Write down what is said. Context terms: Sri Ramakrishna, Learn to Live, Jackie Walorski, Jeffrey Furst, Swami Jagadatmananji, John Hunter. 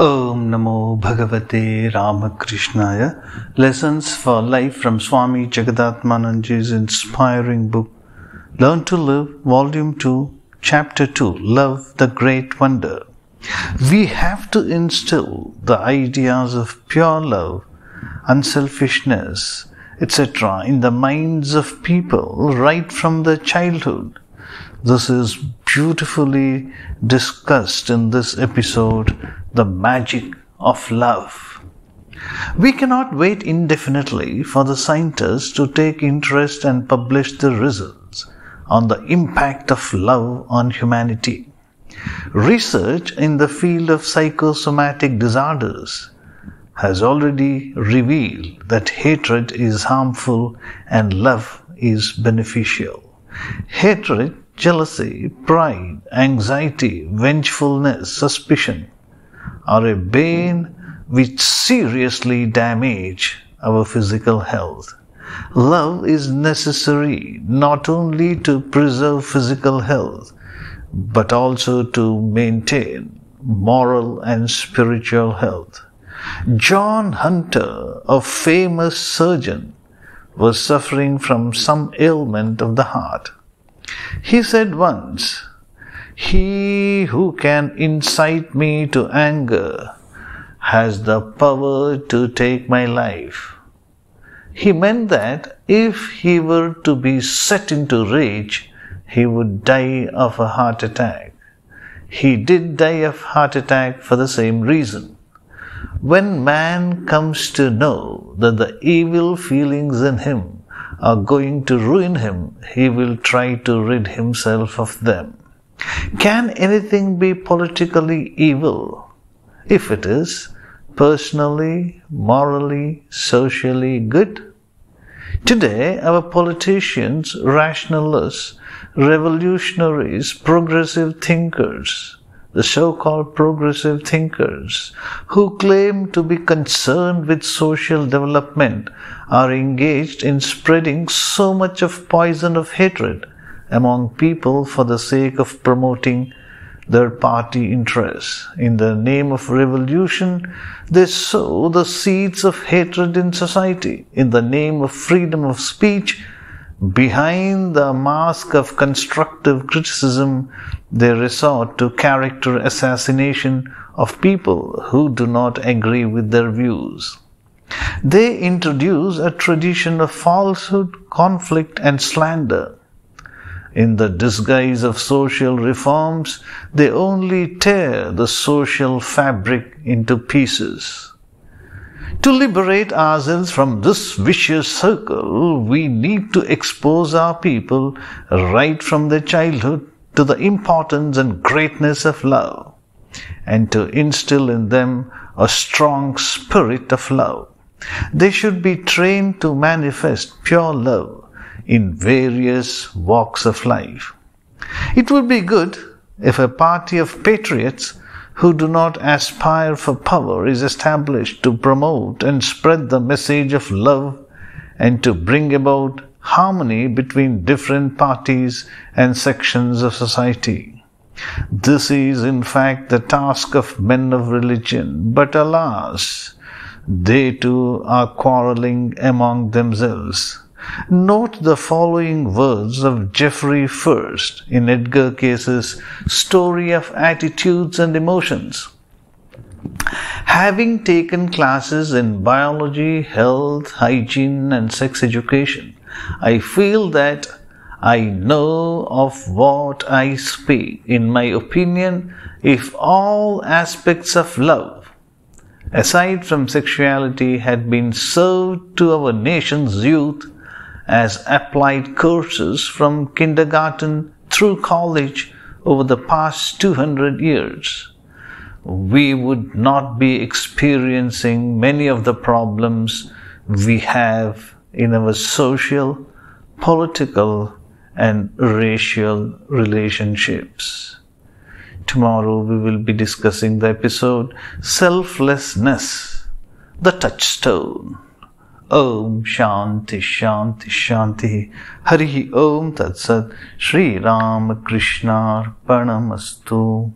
Om Namo Bhagavate Ramakrishnaya. Lessons for Life from Swami Jagadatmananji's inspiring book, Learn to Live, Volume 2, Chapter 2, Love the Great Wonder. We have to instill the ideas of pure love, unselfishness, etc. in the minds of people right from their childhood. This is beautifully discussed in this episode, the magic of love. We cannot wait indefinitely for the scientists to take interest and publish the results on the impact of love on humanity. Research in the field of psychosomatic disorders has already revealed that hatred is harmful and love is beneficial. Hatred, jealousy, pride, anxiety, vengefulness, suspicion are a bane which seriously damage our physical health. Love is necessary not only to preserve physical health, but also to maintain moral and spiritual health. John Hunter, a famous surgeon, was suffering from some ailment of the heart. He said once, "He who can incite me to anger has the power to take my life." He meant that if he were to be set into rage, he would die of a heart attack. He did die of heart attack for the same reason. When man comes to know that the evil feelings in him are going to ruin him, he will try to rid himself of them. Can anything be politically evil? If it is personally, morally, socially good? Today, our politicians, rationalists, revolutionaries, progressive thinkers, the so-called progressive thinkers who claim to be concerned with social development are engaged in spreading so much of poison of hatred among people for the sake of promoting their party interests. In the name of revolution, they sow the seeds of hatred in society. In the name of freedom of speech, behind the mask of constructive criticism, they resort to character assassination of people who do not agree with their views. They introduce a tradition of falsehood, conflict, and slander. In the disguise of social reforms, they only tear the social fabric into pieces. To liberate ourselves from this vicious circle, we need to expose our people right from their childhood to the importance and greatness of love, and to instill in them a strong spirit of love. They should be trained to manifest pure love in various walks of life. It would be good if a party of patriots who do not aspire for power is established to promote and spread the message of love and to bring about harmony between different parties and sections of society. This is in fact the task of men of religion, but alas, they too are quarreling among themselves. Note the following words of Jeffrey Furst in Edgar Case's Story of Attitudes and Emotions. Having taken classes in biology, health, hygiene, and sex education, I feel that I know of what I speak. In my opinion, if all aspects of love, aside from sexuality, had been served to our nation's youth as applied courses from kindergarten through college over the past 200 years, we would not be experiencing many of the problems we have in our social, political, and racial relationships. Tomorrow we will be discussing the episode Selflessness, the Touchstone. Om Shanti Shanti Shanti. Harihi Om Tat Sat. Shri Ramakrishna Arpanamastu.